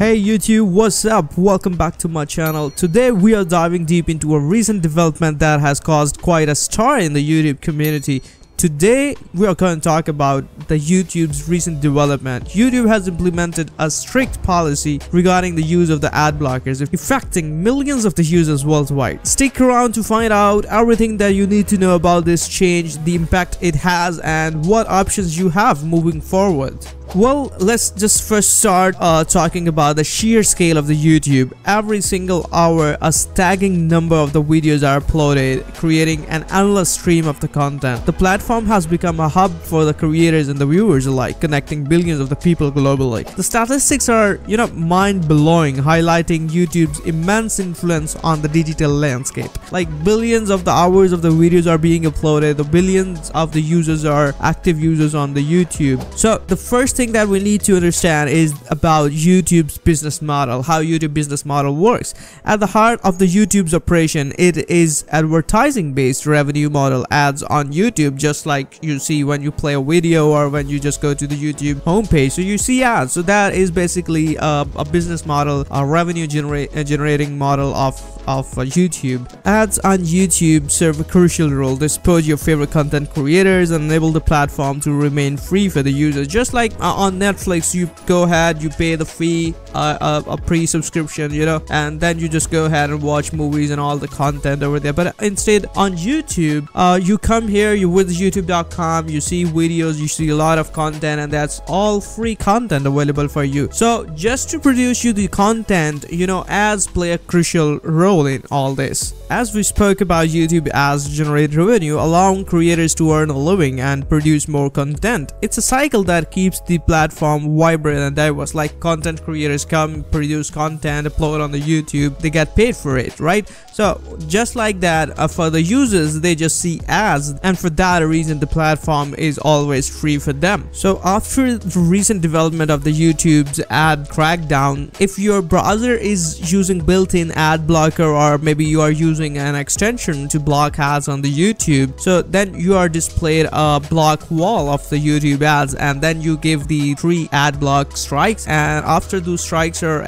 Hey YouTube, what's up? Welcome back to my channel. Today we are diving deep into a recent development that has caused quite a stir in the YouTube community. Today we are going to talk about the YouTube's recent development. YouTube has implemented a strict policy regarding the use of the ad blockers, affecting millions of the users worldwide. Stick around to find out everything that you need to know about this change, the impact it has, and what options you have moving forward. Well, let's just first start talking about the sheer scale of the YouTube. Every single hour, a staggering number of the videos are uploaded, creating an endless stream of the content. The platform has become a hub for the creators and the viewers alike, connecting billions of the people globally. The statistics are, mind-blowing, highlighting YouTube's immense influence on the digital landscape. Like, billions of the hours of the videos are being uploaded, the billions of the users are active users on the YouTube. So, the first thing that we need to understand is about YouTube's business model, how YouTube business model works. At the heart of the YouTube's operation, it is advertising based revenue model. Ads on YouTube, just like you see when you play a video or when you just go to the YouTube homepage, so you see ads. So that is basically a business model, a revenue generating model of YouTube. Ads on YouTube serve a crucial role. They support your favorite content creators and enable the platform to remain free for the users, just like on Netflix. You go ahead, you pay the fee, a pre-subscription, and then you just go ahead and watch movies and all the content over there. But instead on YouTube, you come here, you visit youtube.com, you see videos, you see a lot of content, and that's all free content available for you. So just to produce you the content, ads play a crucial role in all this. As we spoke about, YouTube ads generate revenue, allowing creators to earn a living and produce more content. It's a cycle that keeps the platform vibrant and diverse. Like, content creators come, produce content, upload on the YouTube, they get paid for it, right? So just like that, for the users, they just see ads, and for that reason the platform is always free for them. So after the recent development of the YouTube's ad crackdown, if your browser is using built-in ad blocker, or maybe you are using an extension to block ads on the YouTube, so then you are displayed a block wall of the YouTube ads, and then you give the 3 ad block strikes, and after those strikes are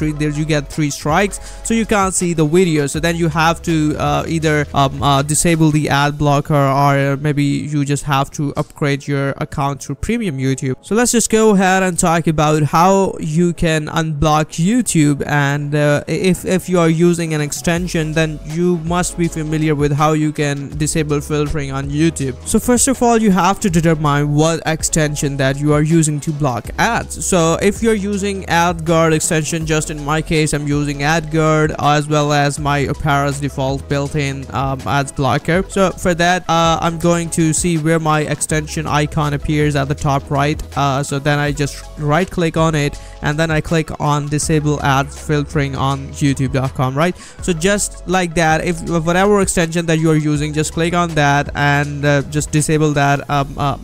you get 3 strikes, so you can't see the video. So then you have to either disable the ad blocker, or maybe you just have to upgrade your account to Premium YouTube. So let's just go ahead and talk about how you can unblock YouTube. And if you are using an extension, then you must be familiar with how you can disable filtering on YouTube. So first of all, you have to determine what extension that you are using to block ads. So if you're using AdGuard extension, just in my case I'm using AdGuard, as well as my Opera's default built-in ads blocker. So for that, I'm going to see where my extension icon appears at the top right. So then I just right click on it, and then I click on disable ads filtering on youtube.com, right? So just like that, if whatever extension that you are using, just click on that and just disable that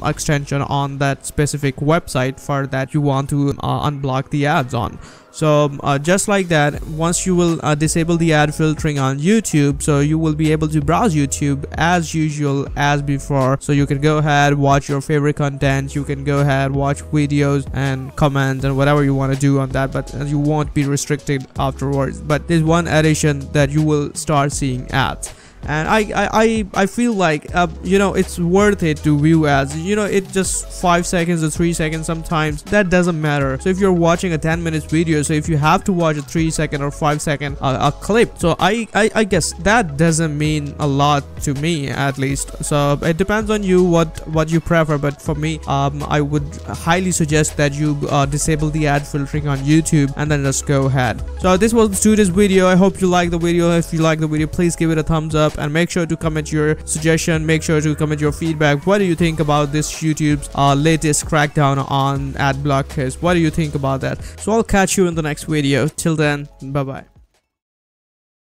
extension on that specific website for that you want to unblock the ads on. So just like that, once you will disable the ad filtering on YouTube, so you will be able to browse YouTube as usual as before. So you can go ahead, watch your favorite content, you can go ahead, watch videos and comments and whatever you want to do on that, but you won't be restricted afterwards. But there's one addition that you will start seeing ads. And I feel like it's worth it to view ads. It just 5 seconds or 3 seconds sometimes, that doesn't matter. So if you're watching a 10-minute video, so if you have to watch a 3-second or 5-second a clip, so I guess that doesn't mean a lot to me, at least. So it depends on you what you prefer, but for me, I would highly suggest that you disable the ad filtering on YouTube and then just go ahead. So this was today's video. I hope you like the video. If you like the video, please give it a thumbs up, and make sure to comment your suggestion, make sure to comment your feedback. What do you think about this YouTube's latest crackdown on ad blockers? What do you think about that? So I'll catch you in the next video. Till then, bye bye.